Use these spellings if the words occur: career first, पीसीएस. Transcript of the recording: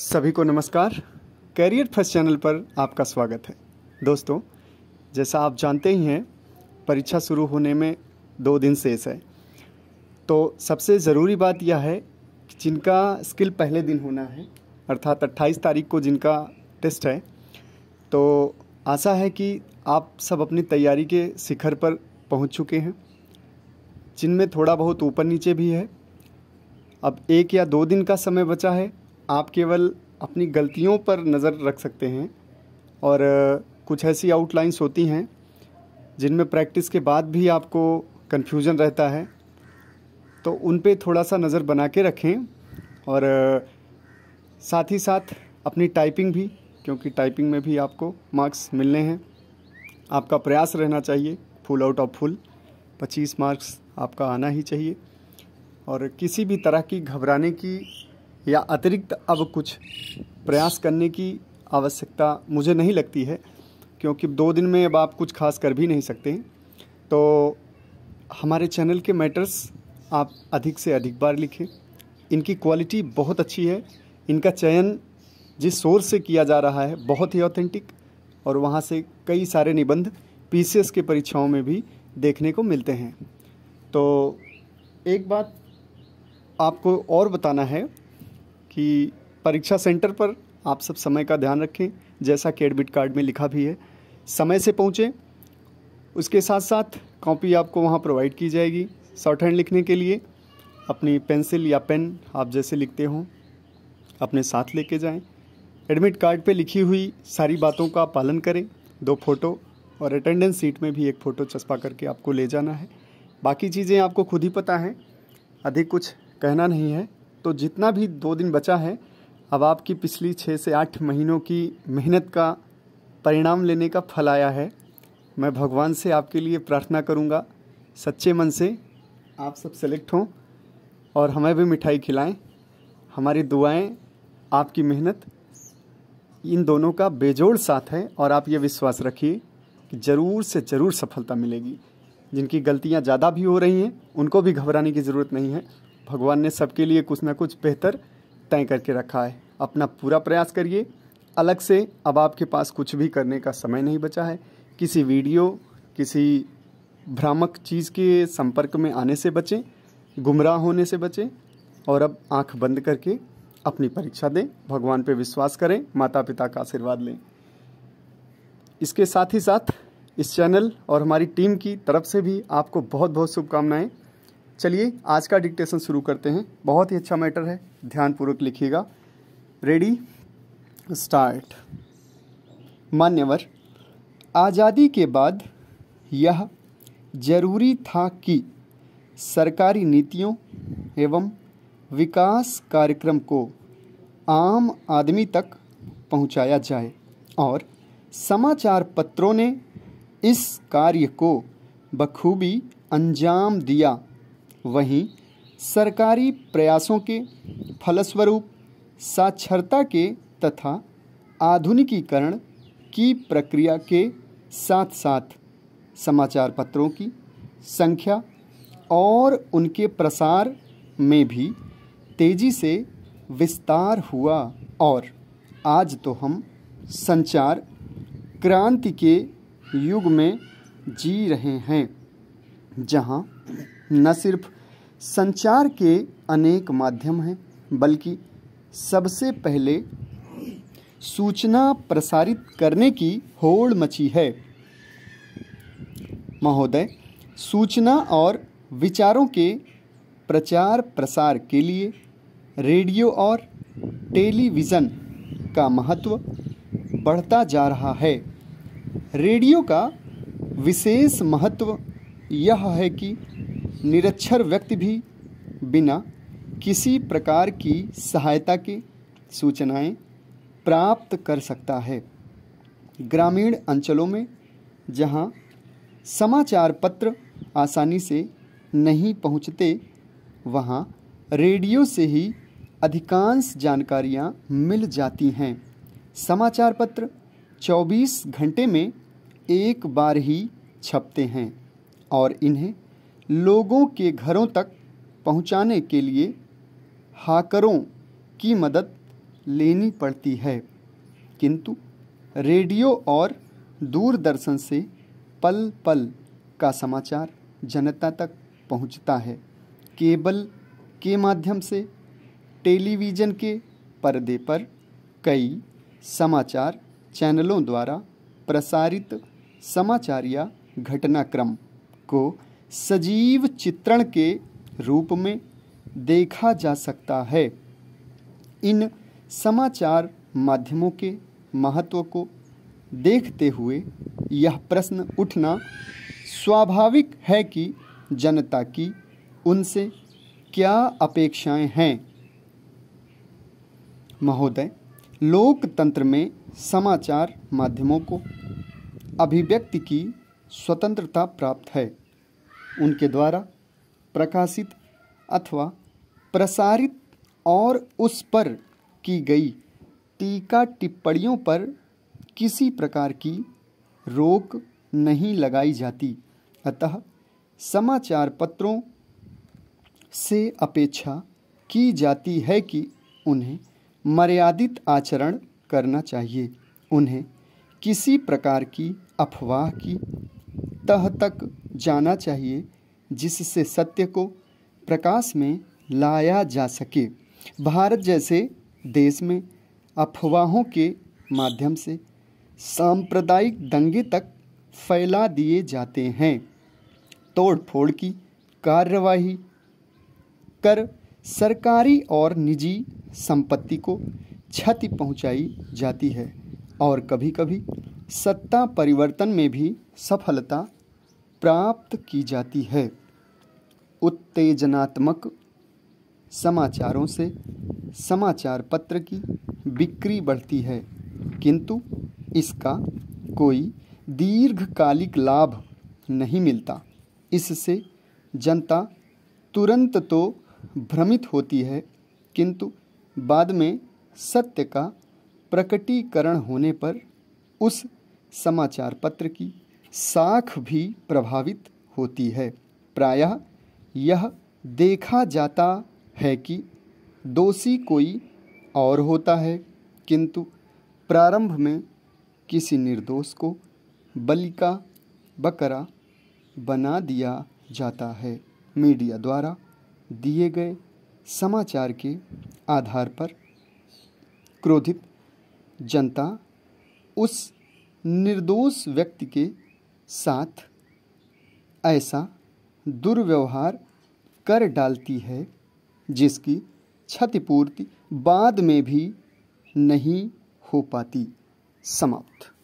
सभी को नमस्कार। कैरियर फर्स्ट चैनल पर आपका स्वागत है। दोस्तों, जैसा आप जानते ही हैं, परीक्षा शुरू होने में 2 दिन शेष है, तो सबसे ज़रूरी बात यह है कि जिनका स्किल पहले दिन होना है, अर्थात 28 तारीख को जिनका टेस्ट है, तो आशा है कि आप सब अपनी तैयारी के शिखर पर पहुंच चुके हैं। जिनमें थोड़ा बहुत ऊपर नीचे भी है, अब 1 या 2 दिन का समय बचा है। आप केवल अपनी गलतियों पर नज़र रख सकते हैं और कुछ ऐसी आउटलाइंस होती हैं जिनमें प्रैक्टिस के बाद भी आपको कन्फ्यूज़न रहता है, तो उन पे थोड़ा सा नज़र बना के रखें। और साथ ही साथ अपनी टाइपिंग भी, क्योंकि टाइपिंग में भी आपको मार्क्स मिलने हैं। आपका प्रयास रहना चाहिए full out of full 25 marks आपका आना ही चाहिए, और किसी भी तरह की घबराने की या अतिरिक्त अब कुछ प्रयास करने की आवश्यकता मुझे नहीं लगती है, क्योंकि 2 दिन में अब आप कुछ खास कर भी नहीं सकते हैं। तो हमारे चैनल के मैटर्स आप अधिक से अधिक बार लिखें। इनकी क्वालिटी बहुत अच्छी है। इनका चयन जिस सोर्स से किया जा रहा है बहुत ही ऑथेंटिक, और वहाँ से कई सारे निबंध पीसीएस के परीक्षाओं में भी देखने को मिलते हैं। तो एक बात आपको और बताना है कि परीक्षा सेंटर पर आप सब समय का ध्यान रखें, जैसा कि एडमिट कार्ड में लिखा भी है। समय से पहुँचें, उसके साथ साथ कॉपी आपको वहाँ प्रोवाइड की जाएगी शॉर्ट हैंड लिखने के लिए। अपनी पेंसिल या पेन आप जैसे लिखते हों अपने साथ लेके जाएं। एडमिट कार्ड पे लिखी हुई सारी बातों का पालन करें। 2 फ़ोटो और अटेंडेंस सीट में भी 1 फ़ोटो चस्पा करके आपको ले जाना है। बाकी चीज़ें आपको खुद ही पता हैं, अधिक कुछ कहना नहीं है। तो जितना भी 2 दिन बचा है, अब आपकी पिछली 6 से 8 महीनों की मेहनत का परिणाम लेने का फल आया है। मैं भगवान से आपके लिए प्रार्थना करूँगा, सच्चे मन से आप सब सेलेक्ट हों और हमें भी मिठाई खिलाएं। हमारी दुआएं, आपकी मेहनत, इन दोनों का बेजोड़ साथ है, और आप ये विश्वास रखिए कि ज़रूर से ज़रूर सफलता मिलेगी। जिनकी गलतियां ज़्यादा भी हो रही हैं, उनको भी घबराने की ज़रूरत नहीं है। भगवान ने सबके लिए कुछ ना कुछ बेहतर तय करके रखा है। अपना पूरा प्रयास करिए। अलग से अब आपके पास कुछ भी करने का समय नहीं बचा है। किसी वीडियो, किसी भ्रामक चीज़ के संपर्क में आने से बचें, गुमराह होने से बचें, और अब आंख बंद करके अपनी परीक्षा दें। भगवान पे विश्वास करें, माता पिता का आशीर्वाद लें। इसके साथ ही साथ इस चैनल और हमारी टीम की तरफ से भी आपको बहुत बहुत शुभकामनाएं। चलिए, आज का डिक्टेशन शुरू करते हैं। बहुत ही अच्छा मैटर है, ध्यानपूर्वक लिखिएगा। Ready, start. मान्यवर, आज़ादी के बाद यह जरूरी था कि सरकारी नीतियों एवं विकास कार्यक्रम को आम आदमी तक पहुंचाया जाए, और समाचार पत्रों ने इस कार्य को बखूबी अंजाम दिया। वहीं सरकारी प्रयासों के फलस्वरूप साक्षरता के तथा आधुनिकीकरण की प्रक्रिया के साथ साथ समाचार पत्रों की संख्या और उनके प्रसार में भी तेजी से विस्तार हुआ, और आज तो हम संचार क्रांति के युग में जी रहे हैं, जहां न सिर्फ संचार के अनेक माध्यम हैं, बल्कि सबसे पहले सूचना प्रसारित करने की होड़ मची है। महोदय, सूचना और विचारों के प्रचार प्रसार के लिए रेडियो और टेलीविज़न का महत्व बढ़ता जा रहा है। रेडियो का विशेष महत्व यह है कि निरक्षर व्यक्ति भी बिना किसी प्रकार की सहायता के सूचनाएं प्राप्त कर सकता है। ग्रामीण अंचलों में, जहां समाचार पत्र आसानी से नहीं पहुंचते, वहाँ रेडियो से ही अधिकांश जानकारियाँ मिल जाती हैं। समाचार पत्र 24 घंटे में 1 बार ही छपते हैं, और इन्हें लोगों के घरों तक पहुँचाने के लिए हाकरों की मदद लेनी पड़ती है, किंतु रेडियो और दूरदर्शन से पल पल का समाचार जनता तक पहुंचता है। केबल के माध्यम से टेलीविज़न के पर्दे पर कई समाचार चैनलों द्वारा प्रसारित समाचार या घटनाक्रम को सजीव चित्रण के रूप में देखा जा सकता है। इन समाचार माध्यमों के महत्व को देखते हुए यह प्रश्न उठना स्वाभाविक है कि जनता की उनसे क्या अपेक्षाएं हैं। महोदय, लोकतंत्र में समाचार माध्यमों को अभिव्यक्ति की स्वतंत्रता प्राप्त है। उनके द्वारा प्रकाशित अथवा प्रसारित और उस पर की गई टीका टिप्पणियों पर किसी प्रकार की रोक नहीं लगाई जाती, अतः समाचार पत्रों से अपेक्षा की जाती है कि उन्हें मर्यादित आचरण करना चाहिए, उन्हें किसी प्रकार की अफवाह की तह तक जाना चाहिए जिससे सत्य को प्रकाश में लाया जा सके। भारत जैसे देश में अफवाहों के माध्यम से सांप्रदायिक दंगे तक फैला दिए जाते हैं। तोड़फोड़ की कार्रवाई कर सरकारी और निजी संपत्ति को क्षति पहुंचाई जाती है और कभी कभी सत्ता परिवर्तन में भी सफलता प्राप्त की जाती है। उत्तेजनात्मक समाचारों से समाचार पत्र की बिक्री बढ़ती है, किंतु इसका कोई दीर्घकालिक लाभ नहीं मिलता। इससे जनता तुरंत तो भ्रमित होती है, किंतु बाद में सत्य का प्रकटीकरण होने पर उस समाचार पत्र की साख भी प्रभावित होती है। प्रायः यह देखा जाता है कि दोषी कोई और होता है, किंतु प्रारंभ में किसी निर्दोष को बलि का बकरा बना दिया जाता है। मीडिया द्वारा दिए गए समाचार के आधार पर क्रोधित जनता उस निर्दोष व्यक्ति के साथ ऐसा दुर्व्यवहार कर डालती है जिसकी क्षतिपूर्ति बाद में भी नहीं हो पाती। समाप्त।